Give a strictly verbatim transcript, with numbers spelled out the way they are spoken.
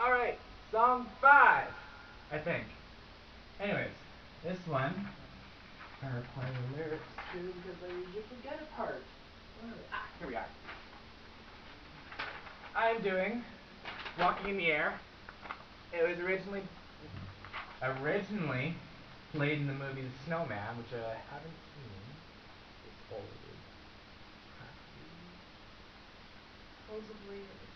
Alright, song five, I think. Anyways, this one, I require the lyrics too because I usually forget a part. Ah, here we are. I am doing Walking in the Air. It was originally originally played in the movie The Snowman, which I haven't seen. It's old. Supposedly it